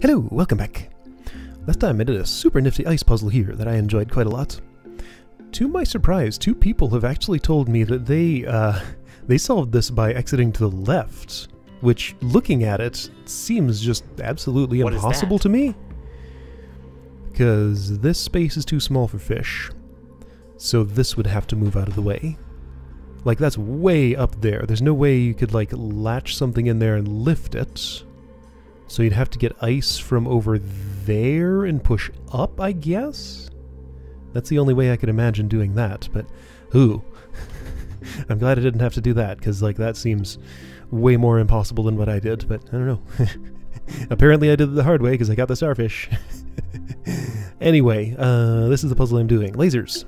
Hello, welcome back. Last time I did a super nifty ice puzzle here that I enjoyed quite a lot. To my surprise, two people have actually told me that they solved this by exiting to the left, which, looking at it, seems just absolutely impossible to me. Because this space is too small for fish, so this would have to move out of the way. Like, that's way up there. There's no way you could, like, latch something in there and lift it. So you'd have to get ice from over there and push up, I guess? That's the only way I could imagine doing that, but ooh. I'm glad I didn't have to do that, because like that seems way more impossible than what I did, but I don't know. Apparently I did it the hard way because I got the starfish. Anyway, this is the puzzle I'm doing. Lasers.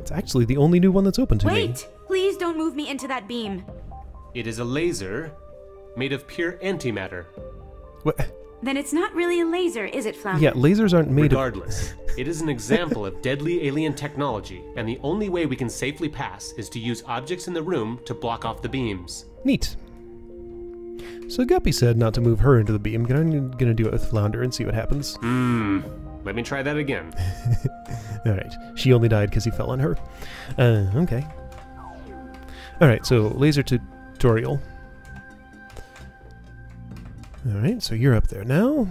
It's actually the only new one that's open to me. Wait! Please don't move me into that beam. It is a laser made of pure antimatter. What? Then it's not really a laser, is it, Flounder? Yeah, lasers aren't made Regardless, it is an example of deadly alien technology, and the only way we can safely pass is to use objects in the room to block off the beams. Neat. So Guppy said not to move her into the beam. I'm gonna do it with Flounder and see what happens. Let me try that again. Alright, she only died because he fell on her. Okay. Alright, so laser tutorial. Alright, so you're up there now.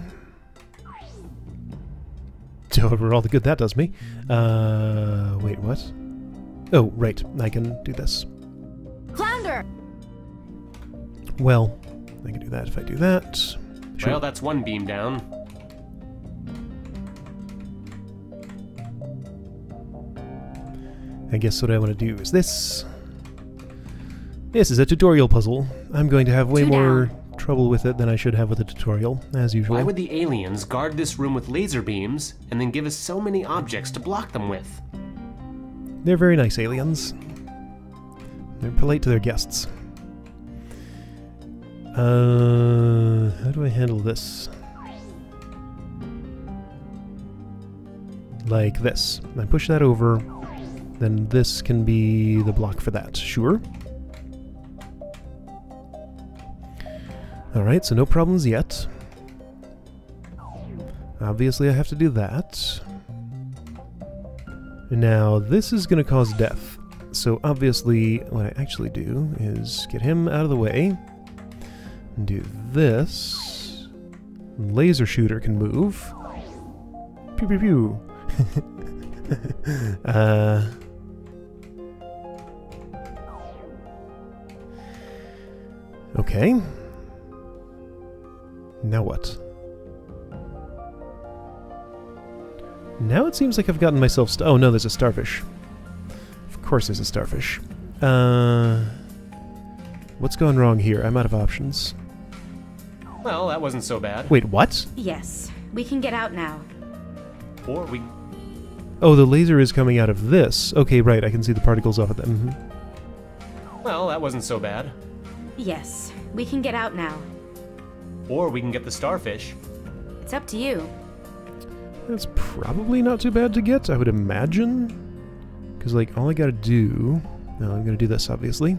So for all the good that does me. Wait, what? Oh, right, I can do this. Flounder! Well, I can do that if I do that. Sure. Well, that's one beam down. I guess what I want to do is this. This is a tutorial puzzle. I'm going to have way more trouble with it than I should have with a tutorial, as usual. Why would the aliens guard this room with laser beams and then give us so many objects to block them with? They're very nice aliens. They're polite to their guests. How do I handle this? Like this. I push that over, then this can be the block for that. Sure. Alright, so no problems yet. Obviously I have to do that. Now, this is going to cause death. So obviously what I actually do is get him out of the way. And do this. Laser shooter can move. Pew pew pew. Okay. Now what? Now it seems like I've gotten myself oh no, there's a starfish. Of course there's a starfish. What's going wrong here? I'm out of options. Well, that wasn't so bad. Wait, what? Yes, we can get out now. Or we... Oh, the laser is coming out of this. Okay, right, I can see the particles off of them. Mm-hmm. Well, that wasn't so bad. Yes, we can get out now. Or we can get the starfish. It's up to you. That's probably not too bad to get, I would imagine. Because, like, all I gotta do... Well, I'm gonna do this, obviously.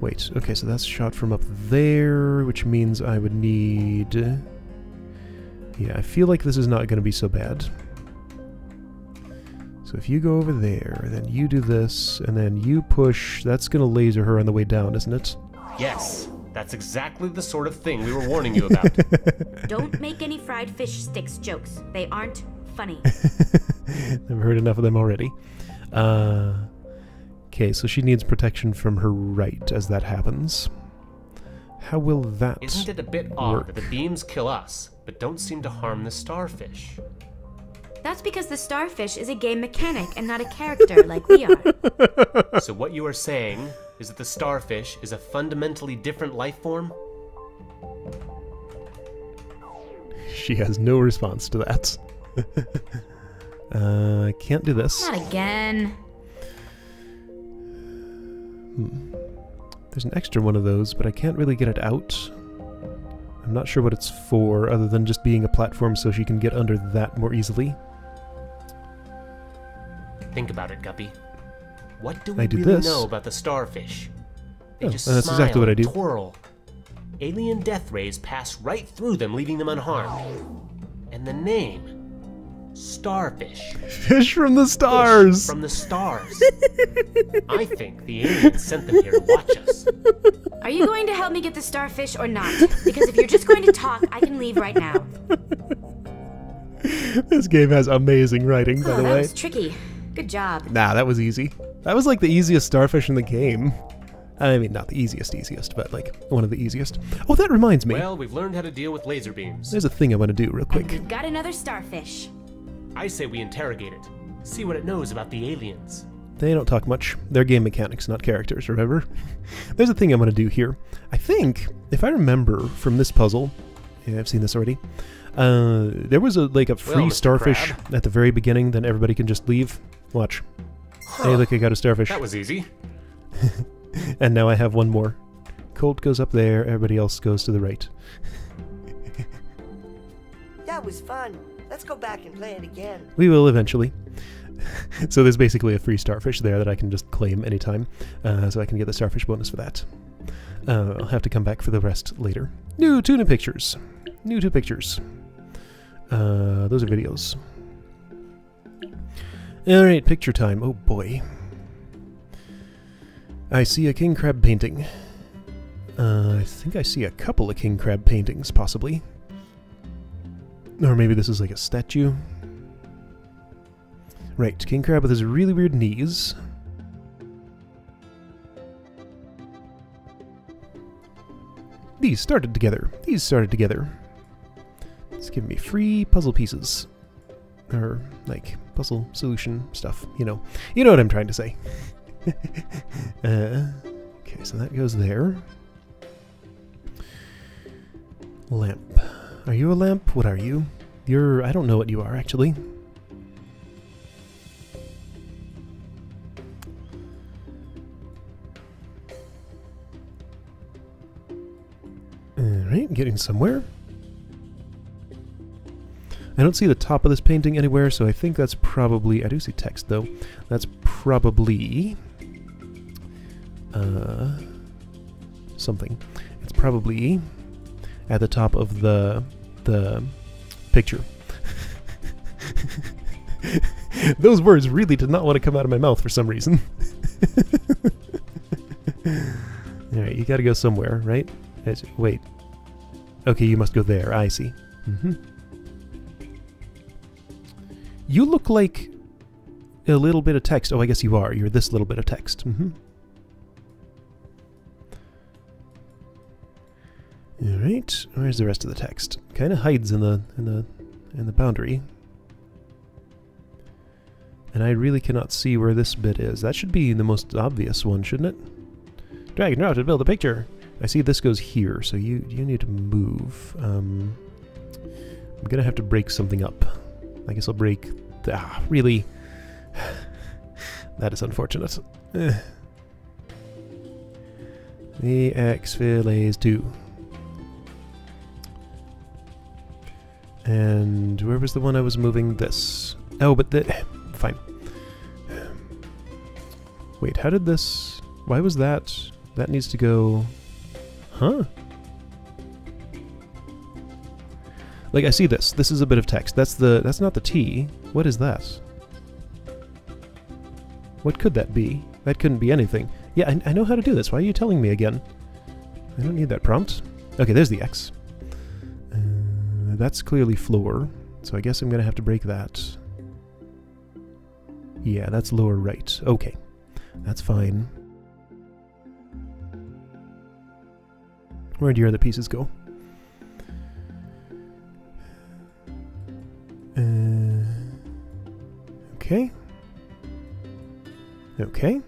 Wait, okay, so that's shot from up there, which means I would need... Yeah, I feel like this is not gonna be so bad. So if you go over there, then you do this, and then you push... That's gonna laser her on the way down, isn't it? Yes! That's exactly the sort of thing we were warning you about. Don't make any fried fish sticks jokes. They aren't funny. I've heard enough of them already. Okay, so she needs protection from her right as that happens. How will that Isn't it a bit odd that the beams kill us, but don't seem to harm the starfish? That's because the starfish is a game mechanic and not a character like we are. So what you are saying... is that the starfish is a fundamentally different life form? She has no response to that. I can't do this. Not again. There's an extra one of those, but I can't really get it out. I'm not sure what it's for, other than just being a platform so she can get under that more easily. Think about it, Guppy. What do we really know about the starfish? They just smile, exactly what I do. Twirl. Alien death rays pass right through them, leaving them unharmed. And the name, starfish. Fish from the stars. Fish from the stars. I think the aliens sent them here to watch us. Are you going to help me get the starfish or not? Because if you're just going to talk, I can leave right now. This game has amazing writing, by the way. That was tricky. Good job. Nah, that was easy. That was like the easiest starfish in the game. I mean, not the easiest, but like one of the easiest. Oh, that reminds me. Well, we've learned how to deal with laser beams. There's a thing I want to do real quick. We've got another starfish. I say we interrogate it. See what it knows about the aliens. They don't talk much. They're game mechanics, not characters, remember? There's a thing I want to do here. I think, if I remember from this puzzle, yeah, I've seen this already, there was a free starfish Crab. At the very beginning, then everybody can just leave. Watch. Huh. Hey, look, I got a starfish. That was easy. And now I have one more. Colt goes up there, everybody else goes to the right. That was fun. Let's go back and play it again. We will eventually. So there's basically a free starfish there that I can just claim anytime. So I can get the starfish bonus for that. I'll have to come back for the rest later. New tuna pictures. New two pictures. Those are videos. Alright, picture time. Oh boy. I see a king crab painting. I think I see a couple of king crab paintings, possibly. Or maybe this is like a statue. Right, king crab with his really weird knees. These started together. These started together. It's giving me free puzzle pieces. Or, like, puzzle solution stuff, you know. You know what I'm trying to say. Okay, so that goes there. Lamp. Are you a lamp? What are you? You're... I don't know what you are, actually. Alright, getting somewhere. I don't see the top of this painting anywhere, so I think that's probably... I do see text, though. That's probably... something. It's probably at the top of the picture. Those words really did not want to come out of my mouth for some reason. Alright, you gotta go somewhere, right? Wait. Okay, you must go there. I see. Mm-hmm. You look like a little bit of text. Oh, I guess you are. You're this little bit of text. Mm-hmm. All right. Where's the rest of the text? Kind of hides in the boundary. And I really cannot see where this bit is. That should be the most obvious one, shouldn't it? Drag and drop to build a picture. I see this goes here, so you need to move. I'm gonna have to break something up. I guess I'll break... really? That is unfortunate. The X fillets 2. And where was the one I was moving? This. Oh, but the... Fine. Wait, how did this... Why was that? That needs to go... Huh? Like, I see this. This is a bit of text. That's not the T. What is that? What could that be? That couldn't be anything. Yeah, I know how to do this. Why are you telling me again? I don't need that prompt. Okay, there's the X. That's clearly floor, so I guess I'm gonna have to break that. Yeah, that's lower right. Okay, that's fine. Where do your other pieces go? Okay. Okay.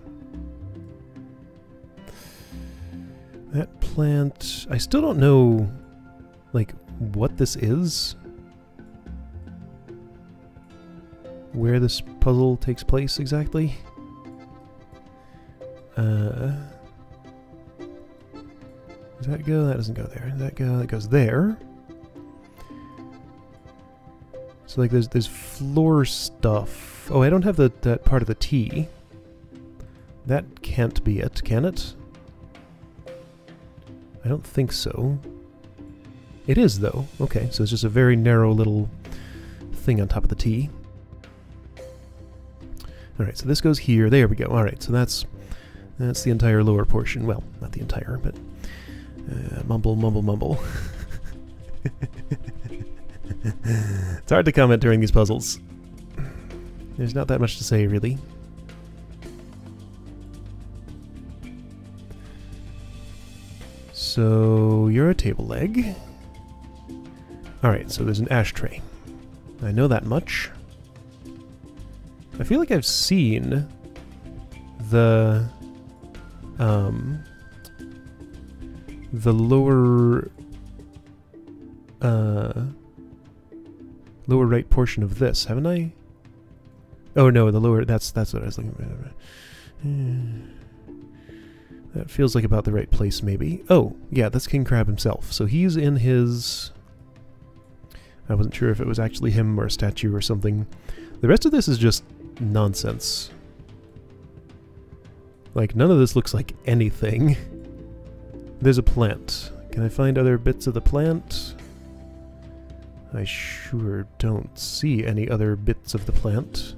That plant... I still don't know, like, what this is. Where this puzzle takes place exactly. Does that go? That doesn't go there. Does that go? That goes there. So like there's floor stuff. Oh, I don't have that part of the T. That can't be it, can it? I don't think so. It is, though. Okay, so it's just a very narrow little thing on top of the T. Alright, so this goes here. There we go. Alright, so that's the entire lower portion. Well, not the entire, but... mumble, mumble, mumble. It's hard to comment during these puzzles. There's not that much to say, really. So, you're a table leg. Alright, so there's an ashtray. I know that much. I feel like I've seen the lower right portion of this, haven't I? Oh no, the lower, that's what I was looking at. That feels like about the right place, maybe. Oh, yeah, that's King Crab himself. So he's in his... I wasn't sure if it was actually him or a statue or something. The rest of this is just nonsense. Like, none of this looks like anything. There's a plant. Can I find other bits of the plant? I sure don't see any other bits of the plant.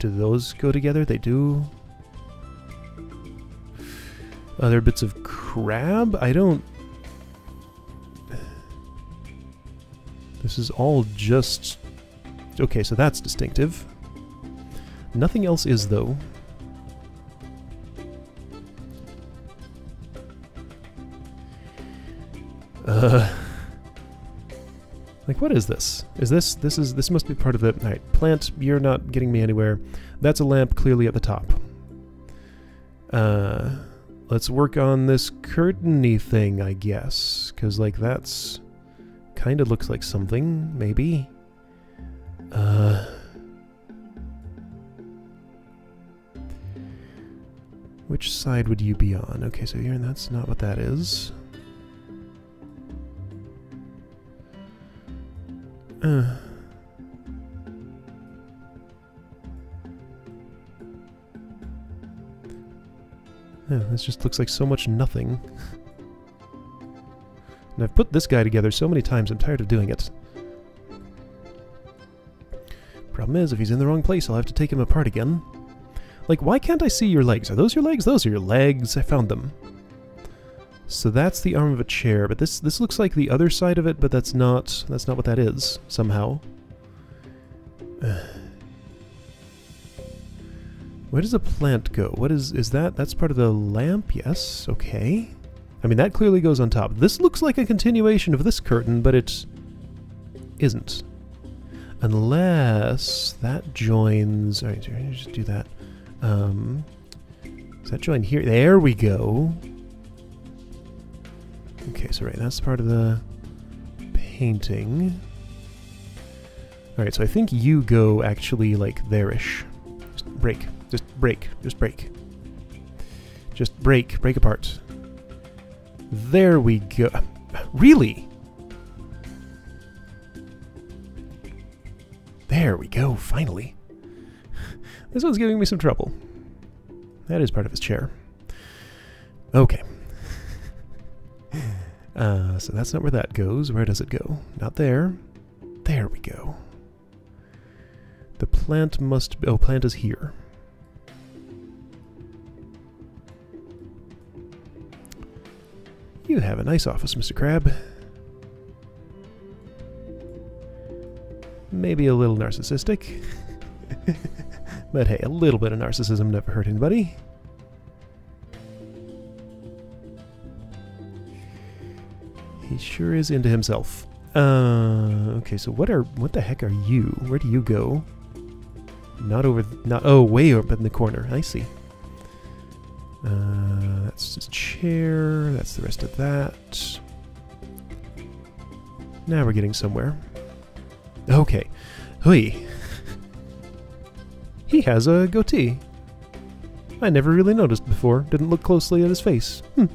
Do those go together? They do. Other bits of crab? I don't... This is all just... Okay, so that's distinctive. Nothing else is, though. Like, what is this? Is this... This must be part of the... Alright, plant, you're not getting me anywhere. That's a lamp clearly at the top. Let's work on this curtainy thing, I guess. Because, like, that's... Kind of looks like something, maybe. Which side would you be on? Okay, so here, and that's not what that is. Yeah, this just looks like so much nothing. And I've put this guy together so many times, I'm tired of doing it. Problem is, if he's in the wrong place, I'll have to take him apart again. Like, why can't I see your legs? Are those your legs? Those are your legs. I found them. So that's the arm of a chair, but this looks like the other side of it, but that's not what that is, somehow. Where does a plant go? What is that? That's part of the lamp, yes. Okay. I mean, that clearly goes on top. This looks like a continuation of this curtain, but it isn't. Unless that joins... Alright, just do that. Does that join here? There we go! Okay, so right, that's part of the painting. Alright, so I think you go actually, like, there-ish. Just break. Just break. Just break. Just break. Break apart. There we go. Really? There we go, finally. This one's giving me some trouble. That is part of his chair. Okay. So that's not where that goes. Where does it go? Not there. There we go. The plant must... Oh, plant is here. You have a nice office, Mr. Crab. Maybe a little narcissistic. But hey, a little bit of narcissism never hurt anybody. He sure is into himself. Okay, so what the heck are you? Where do you go? Not over... oh, way up in the corner. I see. That's his chair, that's the rest of that. Now we're getting somewhere. Okay. Hui. He has a goatee. I never really noticed before. Didn't look closely at his face. Hmm.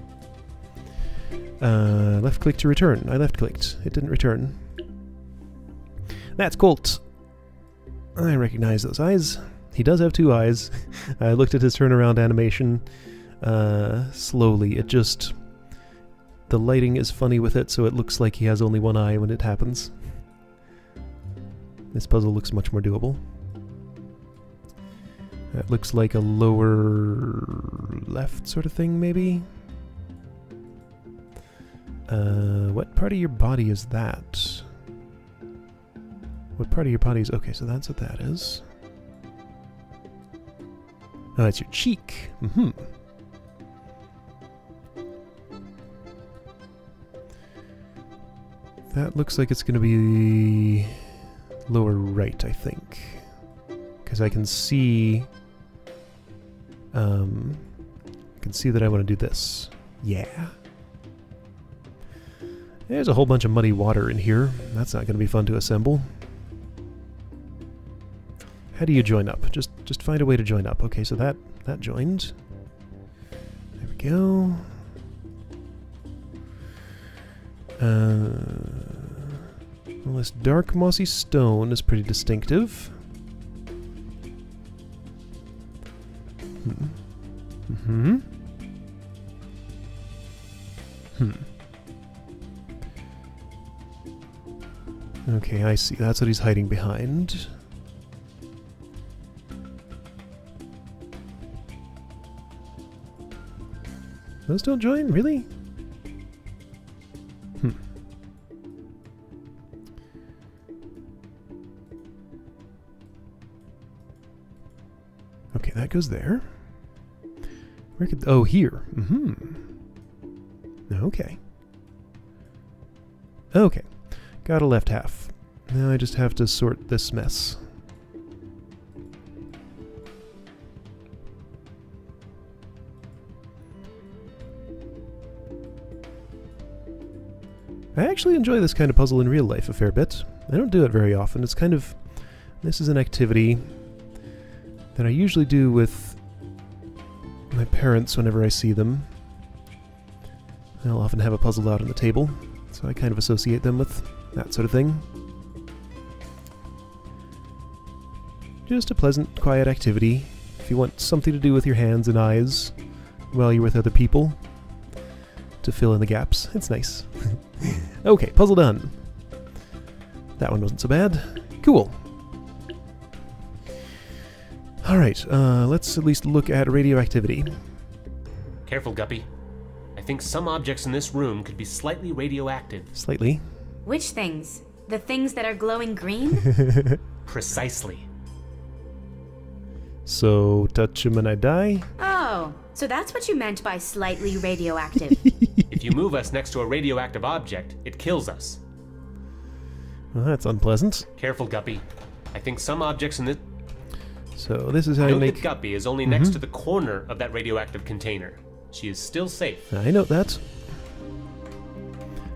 Left click to return. I left clicked. It didn't return. That's Colt. I recognize those eyes. He does have two eyes. I looked at his turnaround animation slowly. It just... the lighting is funny with it, so it looks like he has only one eye when it happens. This puzzle looks much more doable. That looks like a lower left sort of thing, maybe? What part of your body is that? What part of your body is... okay, so that's what that is. Oh, it's your cheek. Mm-hmm. That looks like it's going to be lower right, I think. Because I can see... I can see that I want to do this. Yeah. There's a whole bunch of muddy water in here. That's not going to be fun to assemble. How do you join up? Just find a way to join up. Okay, so that joined. There we go. Well, this dark mossy stone is pretty distinctive. Mm-hmm. Hmm. Okay, I see. That's what he's hiding behind. Those don't join? Really? Hmm. Okay, that goes there. Where could... oh, here. Mm-hmm. Okay. Okay. Got a left half. Now I just have to sort this mess. I actually enjoy this kind of puzzle in real life a fair bit. I don't do it very often. It's kind of... this is an activity that I usually do with my parents whenever I see them. They'll often have a puzzle out on the table, so I kind of associate them with that sort of thing. Just a pleasant, quiet activity. If you want something to do with your hands and eyes while you're with other people, to fill in the gaps. It's nice. Okay, puzzle done. That one wasn't so bad. Cool. Alright, let's at least look at radioactivity. Careful, Guppy. I think some objects in this room could be slightly radioactive. Slightly? Which things? The things that are glowing green? Precisely. So, touch them and I die? Oh, so that's what you meant by slightly radioactive. If you move us next to a radioactive object, it kills us. Well, that's unpleasant. Careful, Guppy. I think some objects in this... so this is how you make... Guppy is only next to the corner of that radioactive container. She is still safe. I know that.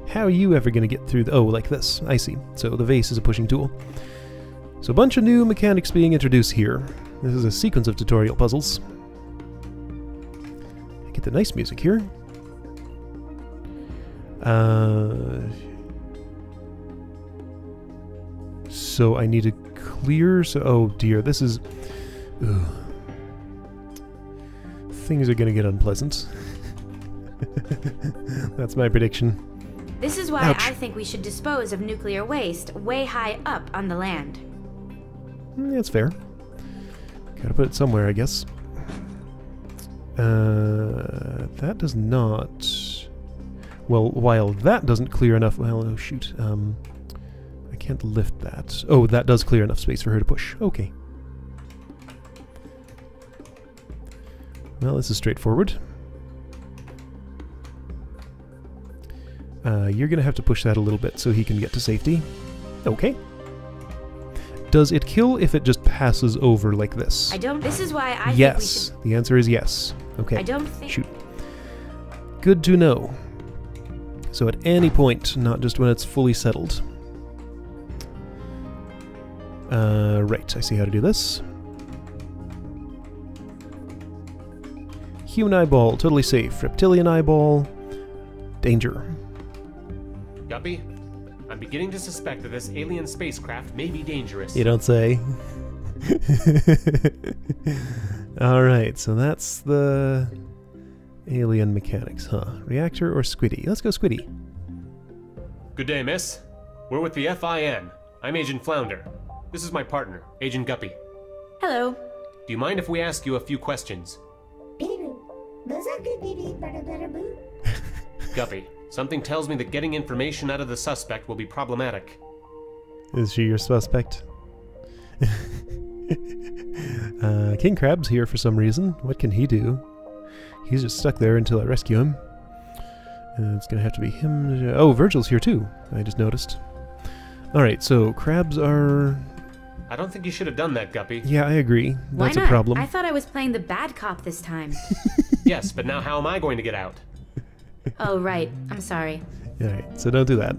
How are you ever going to get through the... oh, like this. I see. So the vase is a pushing tool. So a bunch of new mechanics being introduced here. This is a sequence of tutorial puzzles. I get the nice music here. So I need to clear... so, oh dear, this is... ugh. Things are going to get unpleasant. That's my prediction. This is why I think we should dispose of nuclear waste way high up on the land. That's fair. Gotta put it somewhere, I guess. That does not... well, while that doesn't clear enough... well, oh shoot. I can't lift that. Oh, that does clear enough space for her to push. Okay. Well, this is straightforward. You're gonna have to push that a little bit so he can get to safety. Okay. Does it kill if it just passes over like this? I don't... this is why I... yes. Think we should... the answer is yes. Okay. I don't think... shoot. Good to know. So at any point, not just when it's fully settled. Right, I see how to do this. Human eyeball, totally safe. Reptilian eyeball, danger. Guppy? I'm beginning to suspect that this alien spacecraft may be dangerous. You don't say. Alright, so that's the alien mechanics, huh? Reactor or Squiddy? Let's go Squiddy. Good day, miss. We're with the F.I.N. I'm Agent Flounder. This is my partner, Agent Guppy. Hello. Do you mind if we ask you a few questions? Guppy, something tells me that getting information out of the suspect will be problematic. Is she your suspect? King Crab's here for some reason. What can he do? He's just stuck there until I rescue him. It's gonna have to be him. Oh, Virgil's here too, I just noticed. Alright, so crabs are... I don't think you should have done that, Guppy. Yeah, I agree. That's a problem. I thought I was playing the bad cop this time. Yes, but now how am I going to get out? Oh, right. I'm sorry. Alright, so don't do that.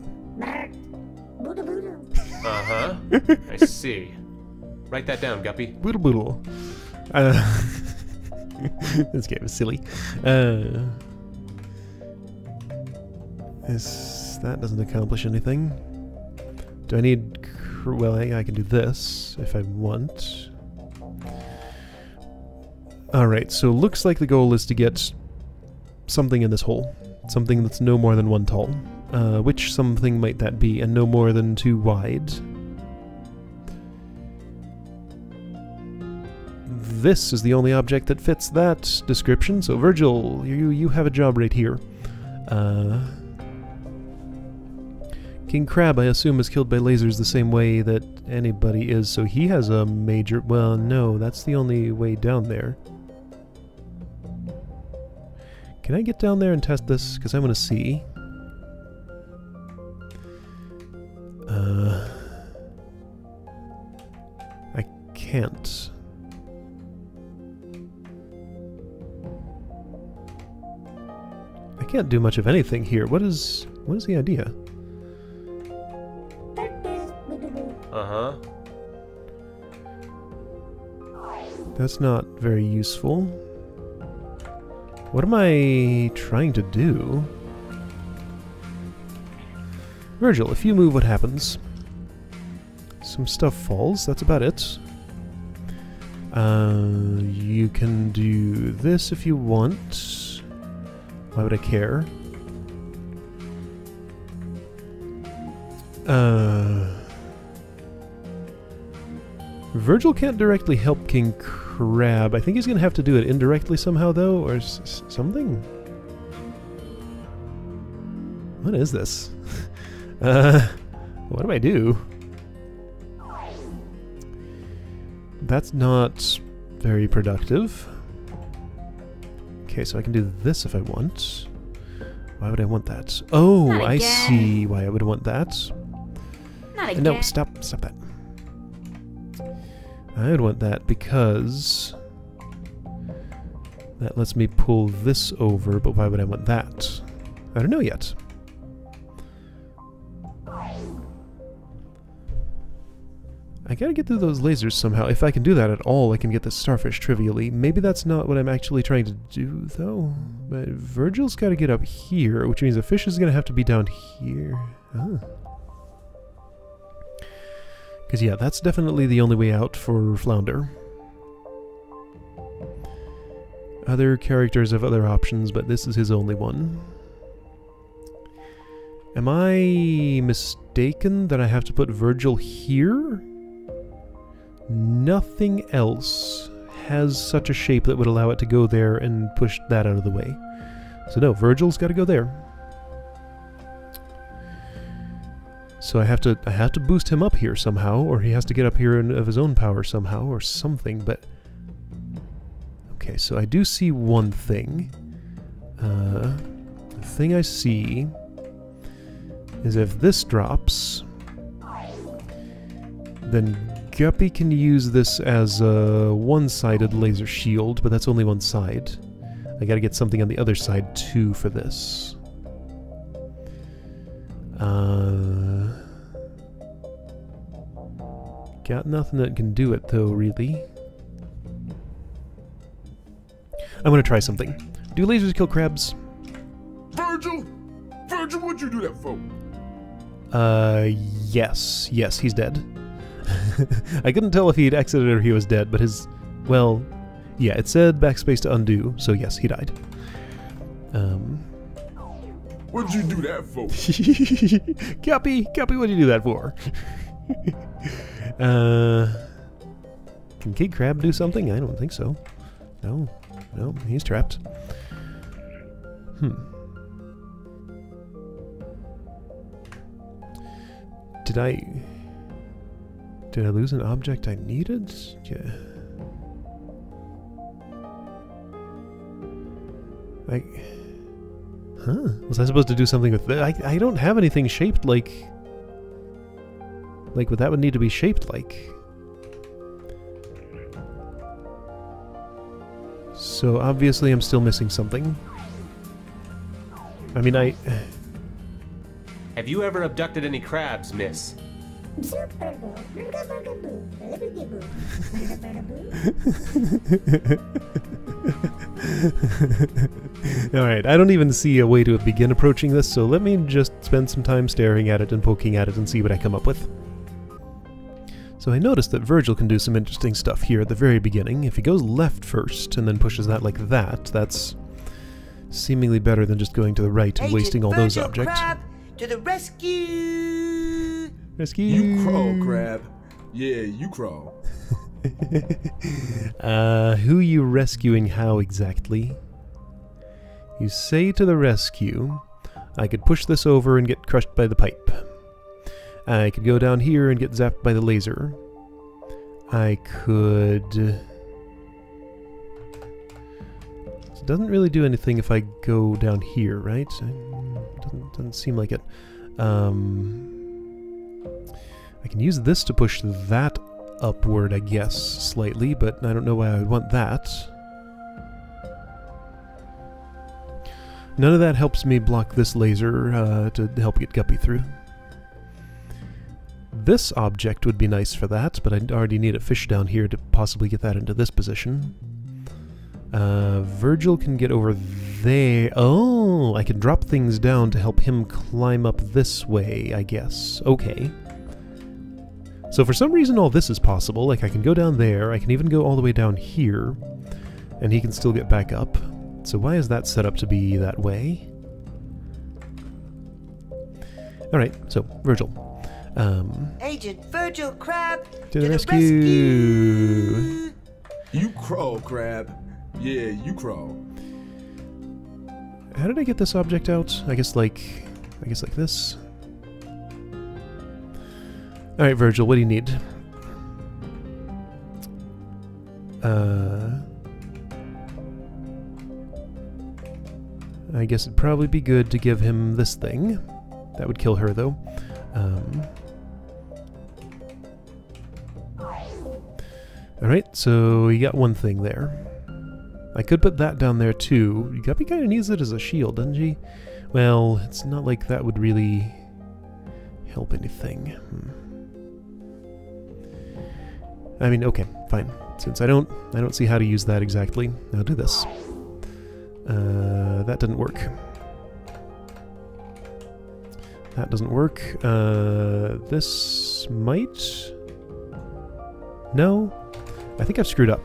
Uh-huh. I see. Write that down, Guppy. Boodle boodle. This game is silly. That doesn't accomplish anything. Do I need... Well, I can do this if I want. Alright, so looks like the goal is to get something in this hole. Something that's no more than 1 tall. Which something might that be? And no more than 2 wide. This is the only object that fits that description. So Virgil, you have a job right here. King Crab, I assume, is killed by lasers the same way that anybody is, so he has a major... Well, no, that's the only way down there. Can I get down there and test this? Because I want to see. I can't. I can't do much of anything here. What is the idea? Uh-huh. That's not very useful. What am I trying to do? Virgil, if you move, what happens? Some stuff falls, that's about it. You can do this if you want. Why would I care? Virgil can't directly help King Crab. I think he's going to have to do it indirectly somehow, though, or something? What is this? What do I do? That's not very productive. Okay, so I can do this if I want. Why would I want that? Oh, I see why I would want that. Not again. No, stop that. I would want that because that lets me pull this over, but why would I want that? I don't know yet. I gotta get through those lasers somehow. If I can do that at all, I can get the starfish trivially. Maybe that's not what I'm actually trying to do, though. But Virgil's gotta get up here, which means the fish is gonna have to be down here. Huh. Because, yeah, that's definitely the only way out for Flounder. Other characters have other options, but this is his only one. Am I mistaken that I have to put Virgil here? Nothing else has such a shape that would allow it to go there and push that out of the way. So no, Virgil's got to go there. So I have to boost him up here somehow, or he has to get up here of his own power somehow, or something, but... Okay, so I do see one thing. The thing I see is if this drops, then Guppy can use this as a one-sided laser shield, but that's only one side. I gotta get something on the other side, too, for this. Got nothing that can do it, though, really. I'm gonna try something. Do lasers kill crabs? Virgil! Virgil, what'd you do that for? Yes. Yes, he's dead. I couldn't tell if he'd exited or he was dead, but his... well, yeah, it said backspace to undo, so yes, he died. What'd you do that for? Guppy, what'd you do that for? Can King Crab do something? I don't think so. No. No, he's trapped. Did I lose an object I needed? Yeah. Huh? Was I supposed to do something with that? I don't have anything shaped like... like what that would need to be shaped like. So obviously I'm still missing something. I mean, I... Have you ever abducted any crabs, miss? Alright, I don't even see a way to begin approaching this, so let me just spend some time staring at it and poking at it and see what I come up with. So I noticed that Virgil can do some interesting stuff here at the very beginning. If he goes left first and then pushes that like that, that's seemingly better than just going to the right and Agent wasting all those objects. Crab to the rescue! Rescue! You crawl, Crab. Yeah, you crawl. Who you rescuing how exactly? You say to the rescue, I could push this over and get crushed by the pipe. I could go down here and get zapped by the laser. I could... it doesn't really do anything if I go down here, right? It doesn't seem like it. I can use this to push that upward, I guess, slightly, but I don't know why I would want that. None of that helps me block this laser to help get Guppy through. This object would be nice for that, but I already need a fish down here to possibly get that into this position. Virgil can get over there. Oh, I can drop things down to help him climb up this way, I guess. Okay. So for some reason all this is possible. Like, I can go down there, I can even go all the way down here, and he can still get back up. So why is that set up to be that way? Alright, so, Virgil. Agent Virgil Crab to the rescue! You crawl, Crab. Yeah, you crawl. How did I get this object out? I guess like this. Alright, Virgil, what do you need? I guess it'd probably be good to give him this thing. That would kill her, though. Alright, so you got one thing there. I could put that down there, too. Guppy kind of needs it as a shield, doesn't she? Well, it's not like that would really help anything. I mean, okay, fine. Since I don't see how to use that exactly, I'll do this. That didn't work. That doesn't work. This might... no? I think I've screwed up.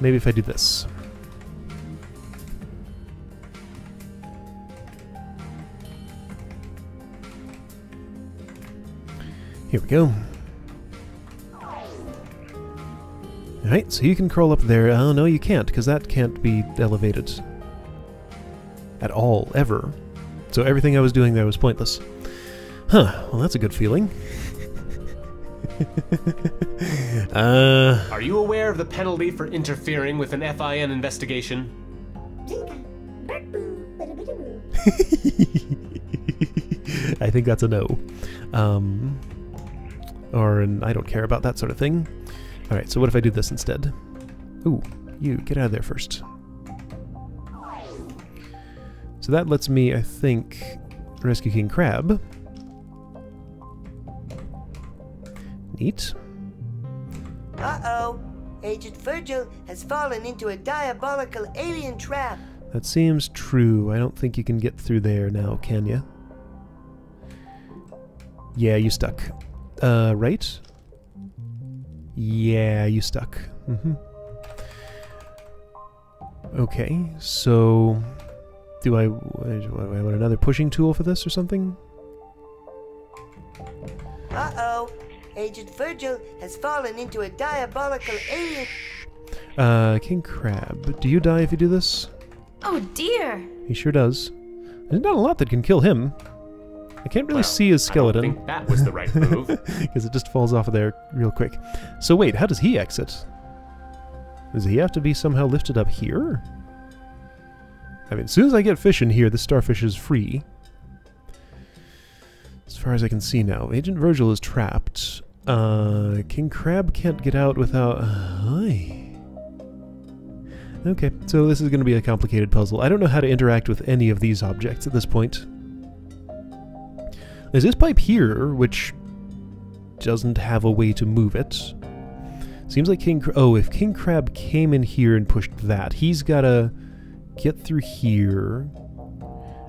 Maybe if I do this. Here we go. Alright, so you can crawl up there. Oh, no, you can't, because that can't be elevated. At all, ever. So everything I was doing there was pointless. Huh, well that's a good feeling. Are you aware of the penalty for interfering with an F.I.N. investigation? I think that's a no. Or an I don't care about that sort of thing. Alright, so what if I do this instead? Ooh, you, get out of there first. So that lets me, I think, rescue King Crab. Neat. Uh-oh! Agent Virgil has fallen into a diabolical alien trap. That seems true. I don't think you can get through there now, can you? Yeah, you stuck. right? Yeah, you stuck. Mm-hmm. Okay, so do I want another pushing tool for this or something? Uh-oh. Agent Virgil has fallen into a diabolical alien. King Crab, do you die if you do this? Oh dear! He sure does. There's not a lot that can kill him. I can't really see his skeleton. I don't think that was the right move. Because it just falls off of there real quick. So wait, how does he exit? Does he have to be somehow lifted up here? I mean, as soon as I get fish in here, the starfish is free. As far as I can see now, Agent Virgil is trapped. King Crab can't get out without... Okay, so this is going to be a complicated puzzle. I don't know how to interact with any of these objects at this point. There's this pipe here, which doesn't have a way to move it. Seems like King... Oh, if King Crab came in here and pushed that, he's got to get through here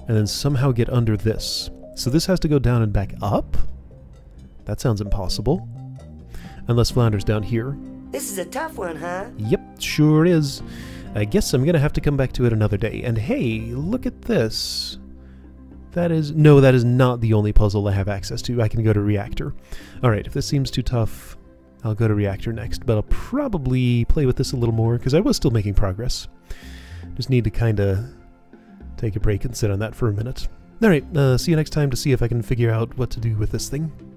and then somehow get under this. So this has to go down and back up? That sounds impossible. Unless Flounder's down here. This is a tough one, huh? Yep, sure is. I guess I'm going to have to come back to it another day. And hey, look at this. That is... No, that is not the only puzzle I have access to. I can go to Reactor. Alright, if this seems too tough... I'll go to Reactor next, but I'll probably play with this a little more, because I was still making progress. Just need to kind of take a break and sit on that for a minute. Alright, see you next time to see if I can figure out what to do with this thing.